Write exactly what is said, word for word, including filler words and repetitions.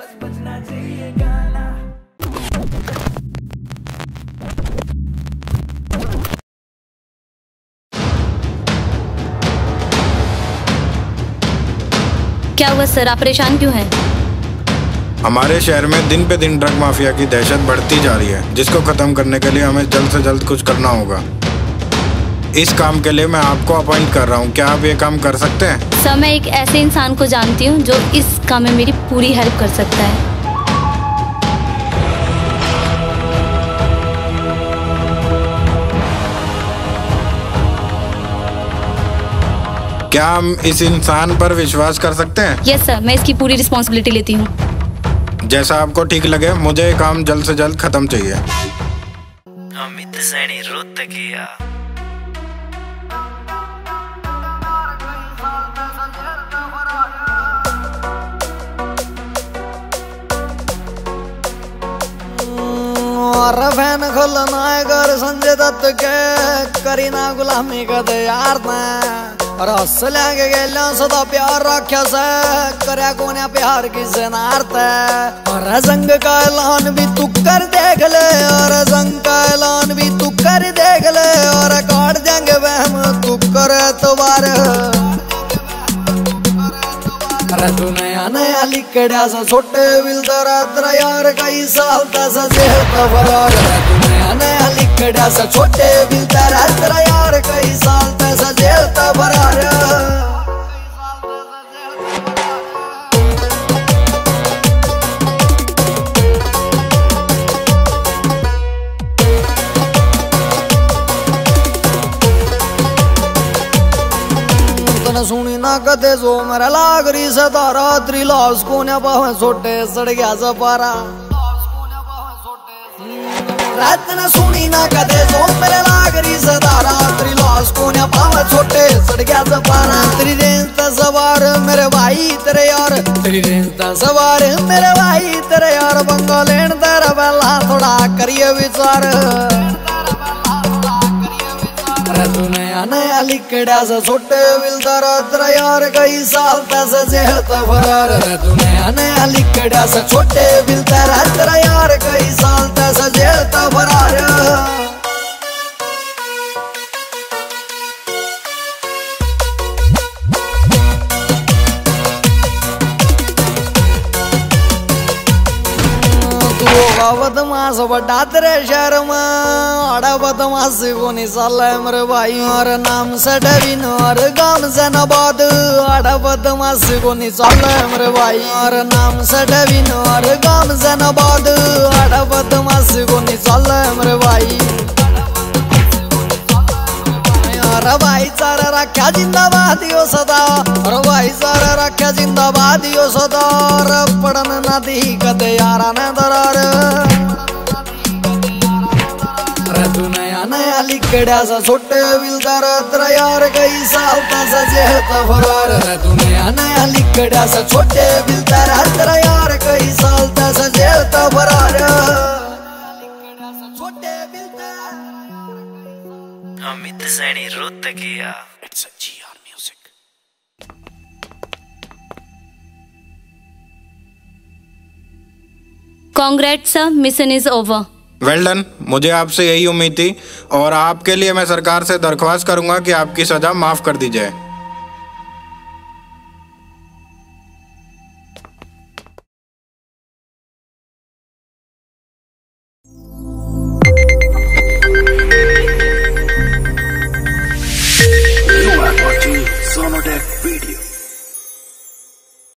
बस बजना चाहिए गाना। क्या हुआ सर, आप परेशान क्यों हैं? हमारे शहर में दिन पे दिन ड्रग माफिया की दहशत बढ़ती जा रही है, जिसको खत्म करने के लिए हमें जल्द से जल्द कुछ करना होगा। इस काम के लिए मैं आपको अपॉइंट कर रहा हूँ, क्या आप ये काम कर सकते हैं? सर, मैं एक ऐसे इंसान को जानती हूँ जो इस काम में मेरी पूरी हेल्प कर सकता है। क्या हम इस इंसान पर विश्वास कर सकते हैं? यस सर, मैं इसकी पूरी रिस्पॉन्सिबिलिटी लेती हूँ। जैसा आपको ठीक लगे, मुझे ये काम जल्द से जल्द खत्म चाहिए। अमित सैनी रोहतकिया। और फैन खुल नायगर संजय दत्त के करीना गुलामी का तैयार और हौसले के गेलो सदा प्यार रखा से करया कोने प्यार की नारते और रंग का ऐलान भी तू कर देख ले और रंग का ऐलान भी तू कर देख ले और काट देंगे वहम तू कर दोबारा। अरे तू नया नया लिखड़ा सा छोटे बिल्डर तेरा यार कई साल तसा जेल तबरार। अरे तू नया नया लिखड़ा सा छोटे बिल्डर तेरा यार कई साल तसा जेल तबरार। सुनी ना कदे जो मेरा लाग रही सदा रात्रि लाश को न पावे छोटे सड़ गया सपारा। रात न सुनी ना कदे जो मेरा लाग रही सदा रात्रि लाश को न पावे छोटे सड़ गया सपारा। तेरी रेंता सवार मेरे भाई तेरे यार, तेरी रेंता सवार मेरे भाई तेरे यार बंगा लेन तेरा बेला थोड़ा करिए विचार। तू नया नया लिखड़ा सा छोटे बिल्डर तेरा यार कई साल तसा जेल तबरार। तू नया नया लिखड़ा सा छोटे बिल्डर तेरा यार कई साल तसा जेल तबरार। बदमाश बड़ा तेरे शहर में बदमाश को निशाला मेरे भाई और नाम से डरीन और गांव से नबाद। आड़ा बदमाश को निशाला मेरे भाई और नाम से डरीन और गांव से नबाद। आड़ा बदमाश को निशाला मेरे भाई और भाई सारा रखा जिंदाबाद यो सदा और भाई सारा रखा जिंदाबाद यो सदा। और पड़न नदी कदे यारा ने दरार। तू नया नया लिखड़ा सा छोटे बिल्डर तेरा यार कई साल तसा जेल तबरार। तू नया नया लिखड़ा सा छोटे बिल्डर तेरा यार कई साल तसा जेल तबरार। अमित सैनी रोहतकिया। Congrats sir, mission is over. Well done, मुझे आपसे यही उम्मीद थी और आपके लिए मैं सरकार से दरख्वास्त करूंगा कि आपकी सजा माफ कर दी जाए।